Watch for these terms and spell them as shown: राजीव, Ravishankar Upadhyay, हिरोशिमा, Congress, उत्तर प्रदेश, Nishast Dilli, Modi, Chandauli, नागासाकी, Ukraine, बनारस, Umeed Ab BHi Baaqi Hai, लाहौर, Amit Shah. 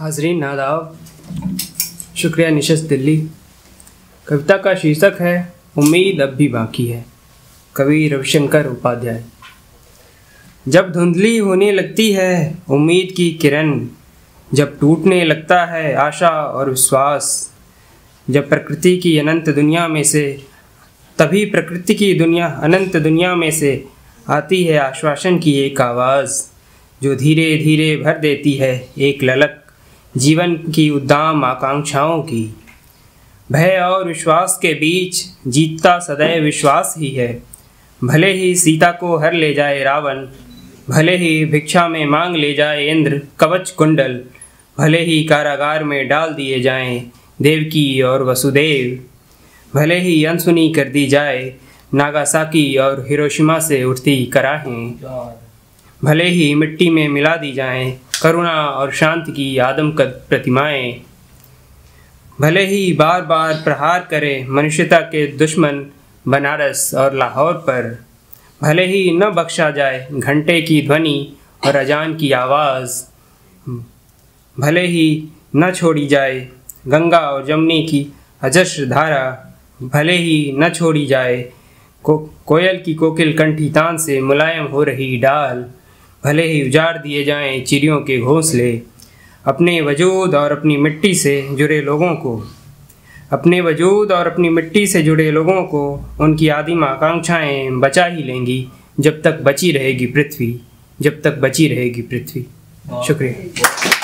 हाजरीन नादाब, शुक्रिया निशस्त दिल्ली। कविता का शीर्षक है उम्मीद अब भी बाकी है, कवि रविशंकर उपाध्याय। जब धुंधली होने लगती है उम्मीद की किरण, जब टूटने लगता है आशा और विश्वास, जब प्रकृति की अनंत दुनिया में से तभी प्रकृति की दुनिया अनंत दुनिया में से आती है आश्वासन की एक आवाज़, जो धीरे धीरे भर देती है एक ललक जीवन की उद्दाम आकांक्षाओं की। भय और विश्वास के बीच जीतता सदैव विश्वास ही है। भले ही सीता को हर ले जाए रावण, भले ही भिक्षा में मांग ले जाए इंद्र कवच कुंडल, भले ही कारागार में डाल दिए जाएं देवकी और वसुदेव, भले ही अनसुनी कर दी जाए नागासाकी और हिरोशिमा से उठती कराहें, भले ही मिट्टी में मिला दी जाएं करुणा और शांति की आदमकद प्रतिमाएं, भले ही बार बार प्रहार करें मनुष्यता के दुश्मन बनारस और लाहौर पर, भले ही न बख्शा जाए घंटे की ध्वनि और अजान की आवाज़, भले ही न छोड़ी जाए गंगा और जमुनी की अजस्र धारा, भले ही न छोड़ी जाए कोयल की कोकिल कंठी तान से मुलायम हो रही डाल, भले ही उजाड़ दिए जाएं चिड़ियों के घोंसले, अपने वजूद और अपनी मिट्टी से जुड़े लोगों को उनकी आदिम आकांक्षाएं बचा ही लेंगी जब तक बची रहेगी पृथ्वी। शुक्रिया।